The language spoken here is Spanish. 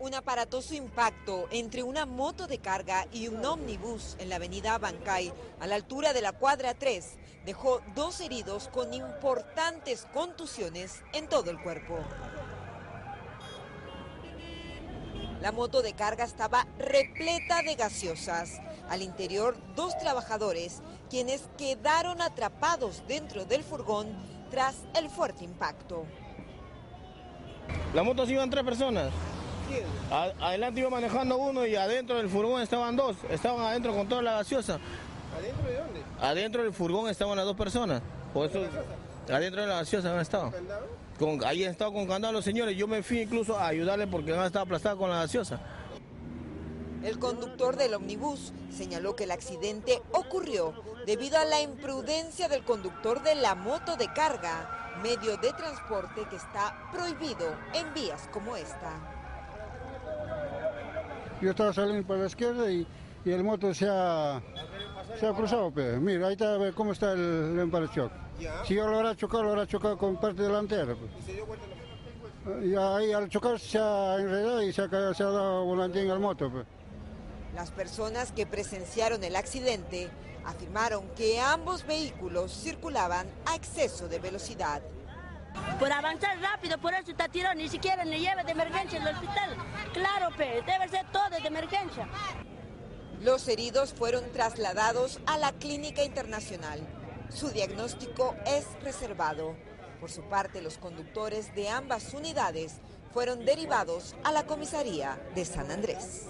un aparatoso impacto entre una moto de carga y un ómnibus en la avenida Abancay, a la altura de la cuadra 3, dejó 2 heridos con importantes contusiones en todo el cuerpo. La moto de carga estaba repleta de gaseosas. Al interior, 2 trabajadores, quienes quedaron atrapados dentro del furgón tras el fuerte impacto. La moto se iban 3 personas. Adelante iba manejando uno y adentro del furgón estaban 2. Estaban adentro con toda la gaseosa. ¿Adentro de dónde? Adentro del furgón estaban las 2 personas. Por eso, adentro de la gaseosa han estado. Ahí han estado con candado los señores. Yo me fui incluso a ayudarle porque han estado aplastados con la gaseosa. El conductor del ómnibus señaló que el accidente ocurrió debido a la imprudencia del conductor de la moto de carga, medio de transporte que está prohibido en vías como esta. Yo estaba saliendo para la izquierda y el moto se ha cruzado. Pues. Mira, ahí está cómo está el emparachoque. Si yo lo habrá chocado con parte delantera. Pues. ¿Y se dio cuenta? Y ahí al chocar se ha enredado y se ha dado volantín al moto. Pues. Las personas que presenciaron el accidente afirmaron que ambos vehículos circulaban a exceso de velocidad. Por avanzar rápido, por eso está tirado, ni siquiera le lleva de emergencia al hospital. Claro, pues, debe ser todo de emergencia. Los heridos fueron trasladados a la Clínica Internacional. Su diagnóstico es reservado. Por su parte, los conductores de ambas unidades fueron derivados a la comisaría de San Andrés.